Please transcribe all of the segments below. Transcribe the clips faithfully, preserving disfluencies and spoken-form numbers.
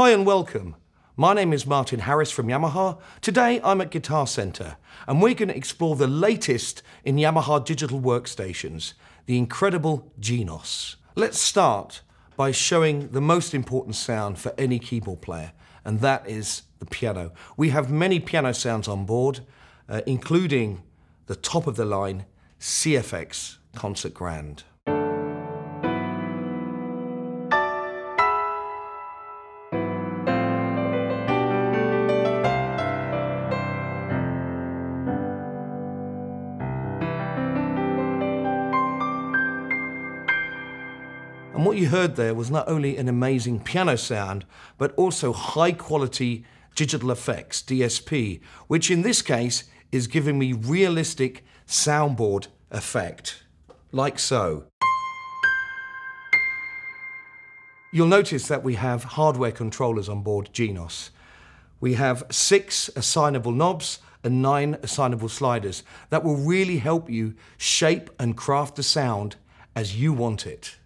Hi and welcome. My name is Martin Harris from Yamaha. Today I'm at Guitar Center and we're going to explore the latest in Yamaha digital workstations, the incredible Genos. Let's start by showing the most important sound for any keyboard player, and that is the piano. We have many piano sounds on board, uh, including the top of the line C F X Concert Grand. And what you heard there was not only an amazing piano sound, but also high quality digital effects, D S P, which in this case is giving me realistic soundboard effect, like so. You'll notice that we have hardware controllers on board Genos. We have six assignable knobs and nine assignable sliders that will really help you shape and craft the sound as you want it.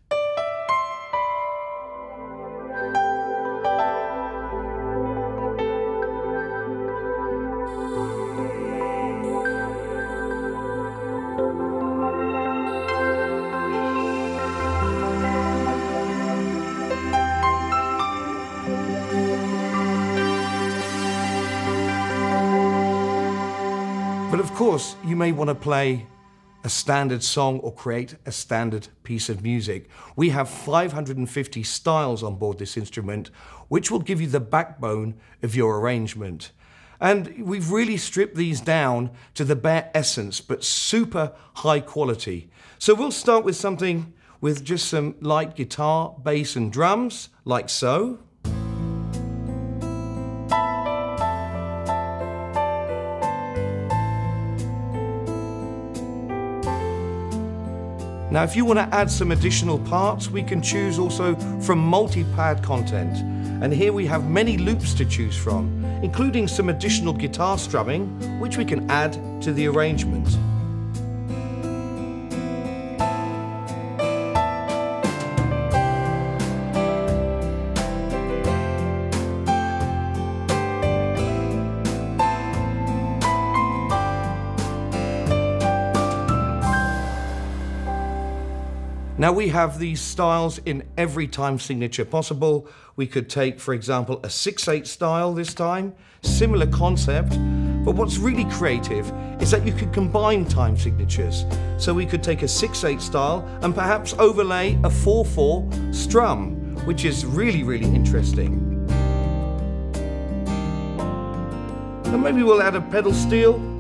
But of course, you may want to play a standard song or create a standard piece of music. We have five hundred fifty styles on board this instrument, which will give you the backbone of your arrangement. And we've really stripped these down to the bare essence, but super high quality. So we'll start with something with just some light guitar, bass and drums, like so. Now, if you want to add some additional parts, we can choose also from multi-pad content. And here we have many loops to choose from, including some additional guitar strumming, which we can add to the arrangement. Now we have these styles in every time signature possible. We could take, for example, a six eight style this time, similar concept, but what's really creative is that you could combine time signatures. So we could take a six eight style and perhaps overlay a four four strum, which is really, really interesting. And maybe we'll add a pedal steel.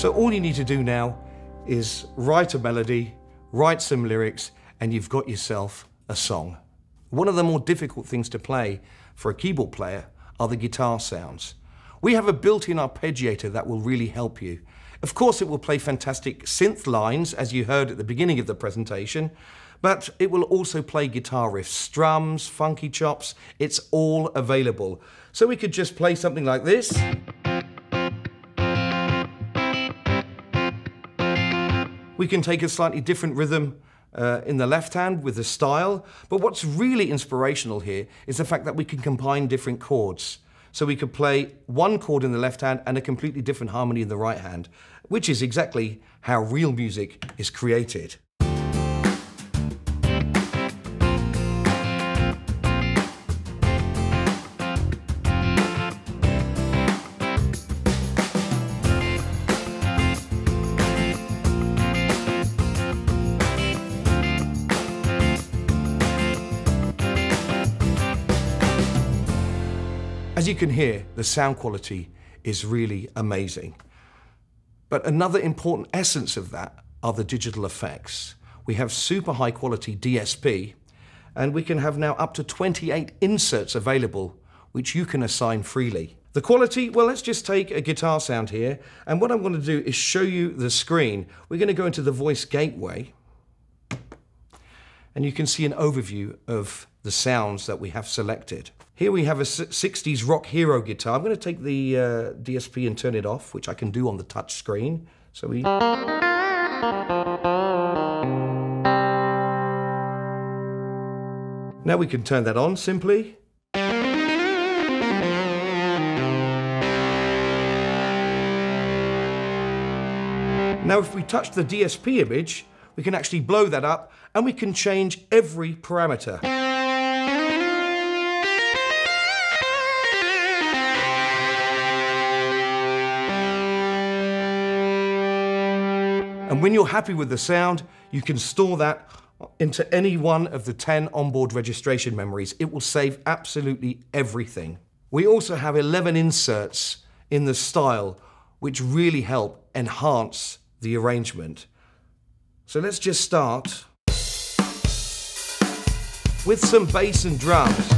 So all you need to do now is write a melody, write some lyrics, and you've got yourself a song. One of the more difficult things to play for a keyboard player are the guitar sounds. We have a built-in arpeggiator that will really help you. Of course, it will play fantastic synth lines, as you heard at the beginning of the presentation, but it will also play guitar riffs, strums, funky chops. It's all available. So we could just play something like this. We can take a slightly different rhythm uh, in the left hand with the style, but what's really inspirational here is the fact that we can combine different chords. So we could play one chord in the left hand and a completely different harmony in the right hand, which is exactly how real music is created. As you can hear, the sound quality is really amazing. But another important essence of that are the digital effects. We have super high quality D S P, and we can have now up to twenty-eight inserts available, which you can assign freely. The quality, well, let's just take a guitar sound here, and what I'm going to do is show you the screen. We're going to go into the voice gateway, and you can see an overview of the sounds that we have selected. Here we have a sixties rock hero guitar. I'm going to take the uh, D S P and turn it off, which I can do on the touch screen. So we... Now we can turn that on simply. Now if we touch the D S P image, we can actually blow that up and we can change every parameter. And when you're happy with the sound, you can store that into any one of the ten onboard registration memories. It will save absolutely everything. We also have eleven inserts in the style, which really help enhance the arrangement. So let's just start with some bass and drums.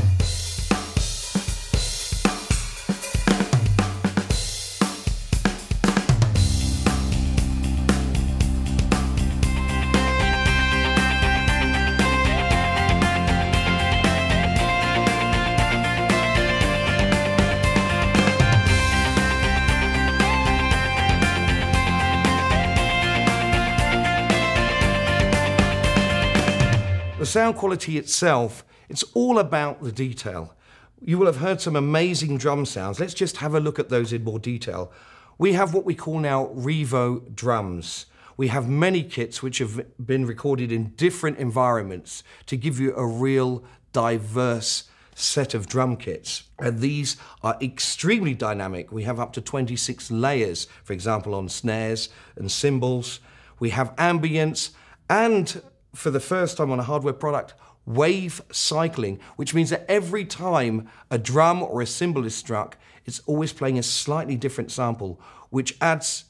The sound quality itself, it's all about the detail. You will have heard some amazing drum sounds. Let's just have a look at those in more detail. We have what we call now Revo Drums. We have many kits which have been recorded in different environments to give you a real diverse set of drum kits. And these are extremely dynamic. We have up to twenty-six layers, for example, on snares and cymbals. We have ambience and, for the first time on a hardware product, wave cycling, which means that every time a drum or a cymbal is struck, it's always playing a slightly different sample, which adds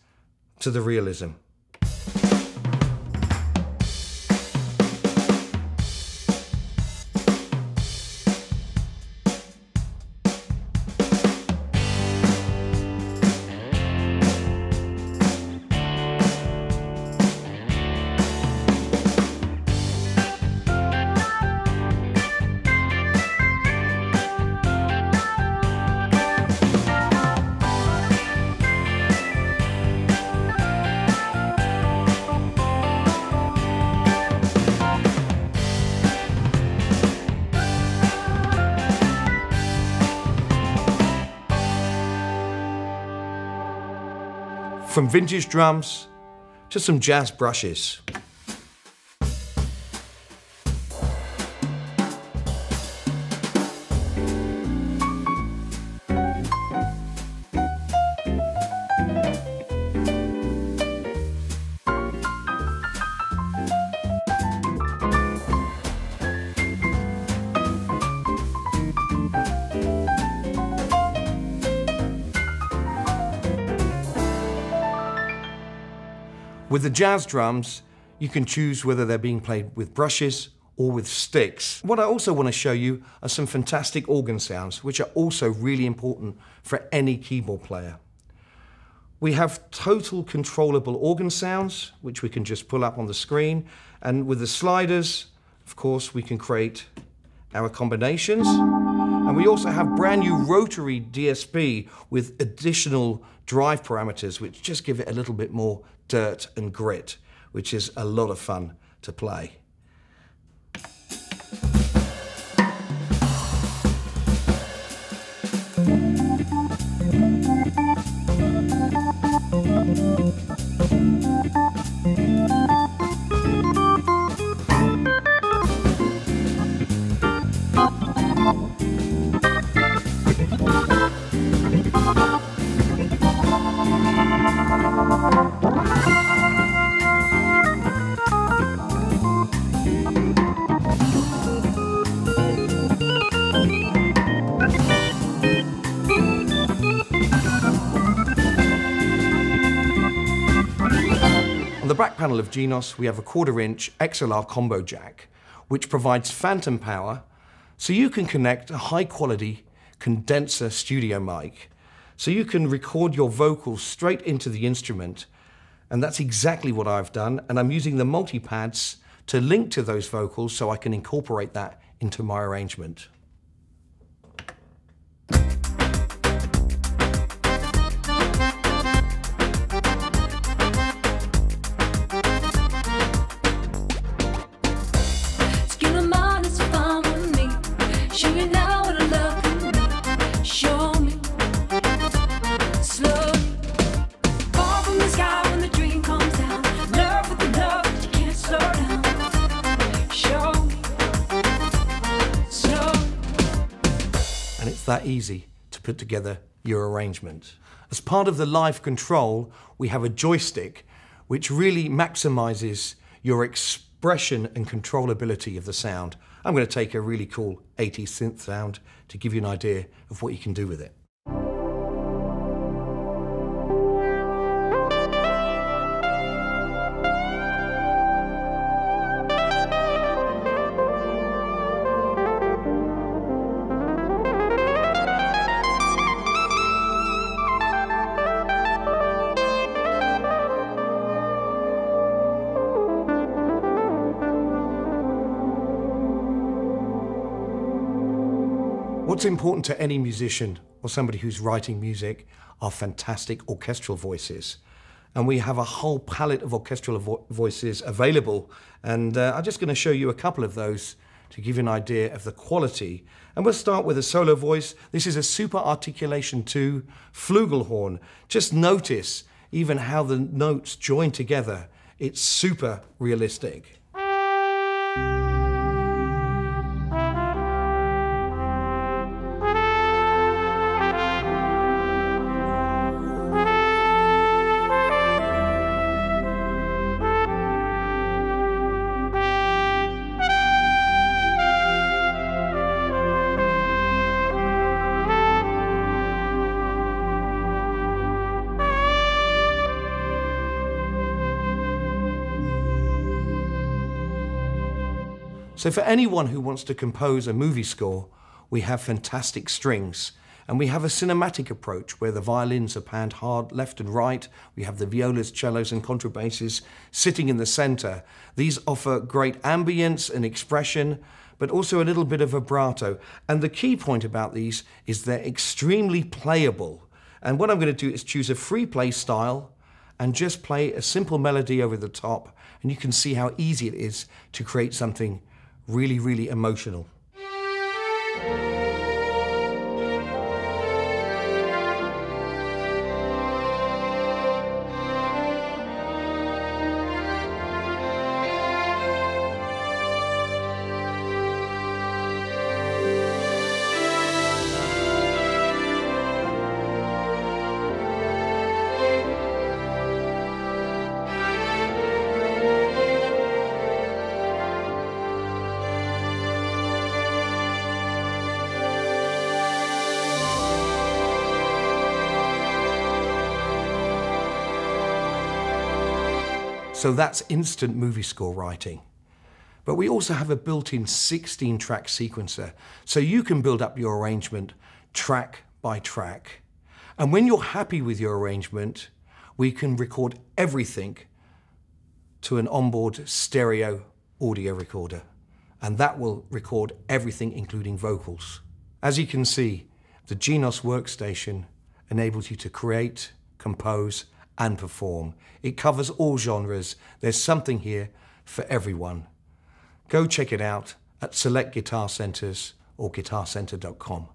to the realism. From vintage drums to some jazz brushes. With the jazz drums, you can choose whether they're being played with brushes or with sticks. What I also want to show you are some fantastic organ sounds, which are also really important for any keyboard player. We have total controllable organ sounds, which we can just pull up on the screen. And with the sliders, of course, we can create our combinations. And we also have brand new rotary D S P with additional drive parameters, which just give it a little bit more dirt and grit, which is a lot of fun to play. On the back panel of Genos, we have a quarter-inch X L R combo jack, which provides phantom power, so you can connect a high-quality condenser studio mic. So you can record your vocals straight into the instrument, and that's exactly what I've done, and I'm using the multipads to link to those vocals so I can incorporate that into my arrangement. That easy to put together your arrangement. As part of the live control, we have a joystick which really maximizes your expression and controllability of the sound. I'm going to take a really cool eighties synth sound to give you an idea of what you can do with it. What's important to any musician or somebody who's writing music are fantastic orchestral voices. And we have a whole palette of orchestral vo voices available. And uh, I'm just going to show you a couple of those to give you an idea of the quality. And we'll start with a solo voice. This is a Super Articulation two flugelhorn. Just notice even how the notes join together. It's super realistic. So for anyone who wants to compose a movie score, we have fantastic strings, and we have a cinematic approach where the violins are panned hard left and right. We have the violas, cellos and contrabasses sitting in the center. These offer great ambience and expression, but also a little bit of vibrato. And the key point about these is they're extremely playable. And what I'm going to do is choose a free play style and just play a simple melody over the top, and you can see how easy it is to create something really, really emotional. So that's instant movie score writing. But we also have a built-in sixteen track sequencer, so you can build up your arrangement track by track. And when you're happy with your arrangement, we can record everything to an onboard stereo audio recorder. And that will record everything, including vocals. As you can see, the Genos workstation enables you to create, compose, and perform. It covers all genres. There's something here for everyone. Go check it out at select guitar centers or guitar center dot com.